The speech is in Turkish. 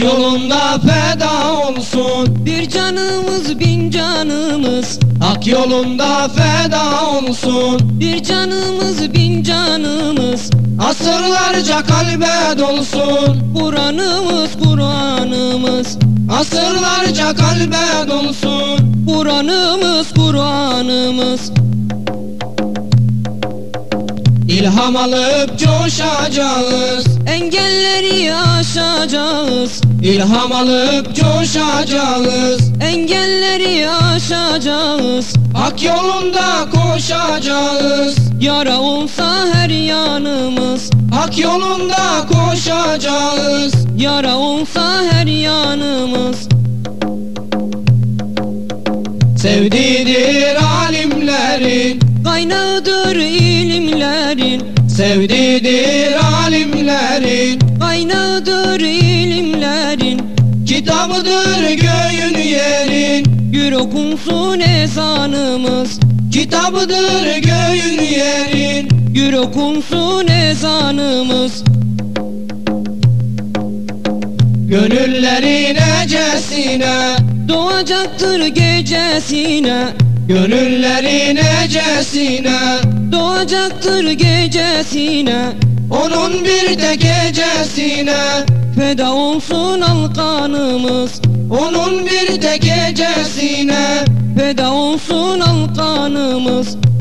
yolunda feda olsun. Bir canımız bin canımız hak yolunda feda olsun. Bir canımız bin canımız asırlarca kalbe dolsun. Kur'an'ımız Kur'an'ımız asırlarca kalbe dolsun. Kur'an'ımız Kur'an'ımız İlham alıp coşacağız, engelleri aşacağız. İlham alıp coşacağız, engelleri aşacağız. Hak yolunda koşacağız, yara olsa her yanımız. Hak yolunda koşacağız, yara olsa her yanımız. Sevdiğidir alimlerin, kaynağıdır ilimlerin. Sevdiğidir alimlerin, kaynağıdır ilimlerin. Kitabıdır göğün yerin, gür okunsun ezanımız. Kitabıdır göğün yerin, gür okunsun ezanımız. Gönüllerin ecesine doğacaktır gecesine. Gönüllerin ecesine doğacaktır gecesine. Onun bir de gecesine feda olsun al kanımız. Onun bir de gecesine feda olsun al kanımız.